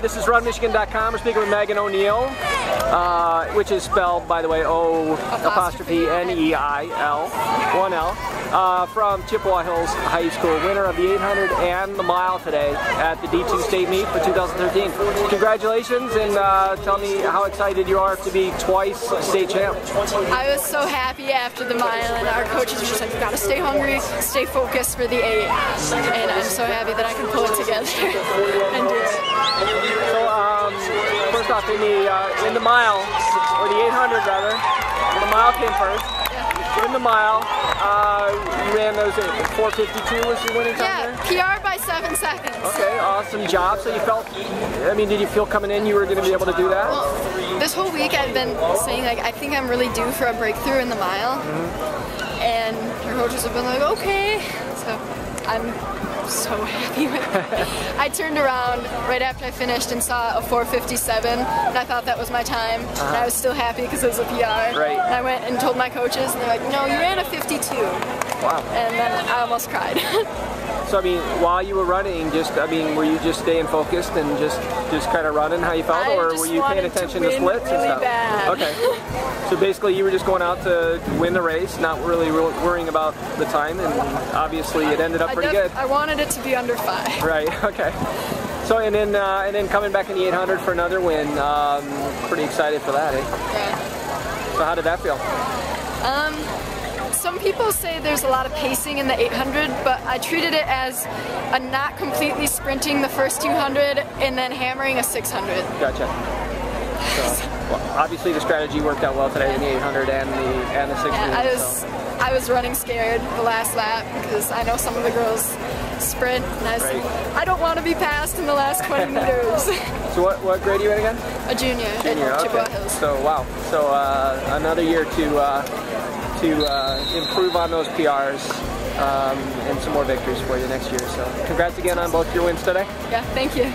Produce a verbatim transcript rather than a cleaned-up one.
This is run michigan dot com. We're speaking with Megan O'Neil, uh, which is spelled, by the way, O apostrophe N E I L, one L, uh, from Chippewa Hills High School, winner of the eight hundred and the mile today at the D two state meet for two thousand thirteen. Congratulations, and uh, tell me how excited you are to be twice state champ. I was so happy after the mile, and our coaches were just like, "You've got to stay hungry, stay focused for the eight," and I'm so happy that I can pull it together and do it. So, um, first off, in the, uh, in the mile, or the eight hundred rather, the mile came first. Yeah. In the mile, uh, you ran those four fifty-two, was your winning time there? Yeah, P R by seven seconds. Okay, awesome job. So you felt, I mean, did you feel coming in you were going to be able to do that? Well, this whole week I've been saying, like, I think I'm really due for a breakthrough in the mile. Mm-hmm. And your coaches have been like, okay. So I'm... so happy with it. I turned around right after I finished and saw a four fifty-seven, and I thought that was my time, uh-huh. and I was still happy because it was a P R. Right. And I went and told my coaches, and they're like, "No, you ran a fifty-two." Wow. And then I almost cried. So I mean, while you were running, just I mean, were you just staying focused and just just kind of running how you felt, I or were you paying attention to, to splits really and stuff? Bad. Okay. So basically, you were just going out to win the race, not really worrying about the time, and obviously it ended up pretty good. I wanted it to be under five. Right. Okay. So and then uh, and then coming back in the eight hundred for another win, um, pretty excited for that, eh? Yeah. So how did that feel? Um. Some people say there's a lot of pacing in the eight hundred, but I treated it as a not completely sprinting the first two hundred and then hammering a six hundred. Gotcha. So, well, obviously the strategy worked out well today in the eight hundred and the and the six hundred. Yeah, I was so. I was running scared the last lap because I know some of the girls sprint, and I said, right. I don't want to be passed in the last twenty meters. So what what grade are you in again? A junior. Junior. At Chippewa Hills. So wow. So uh, another year to. Uh, to uh, improve on those P Rs um, and some more victories for you next year. So congrats again on both your wins today. Yeah, thank you.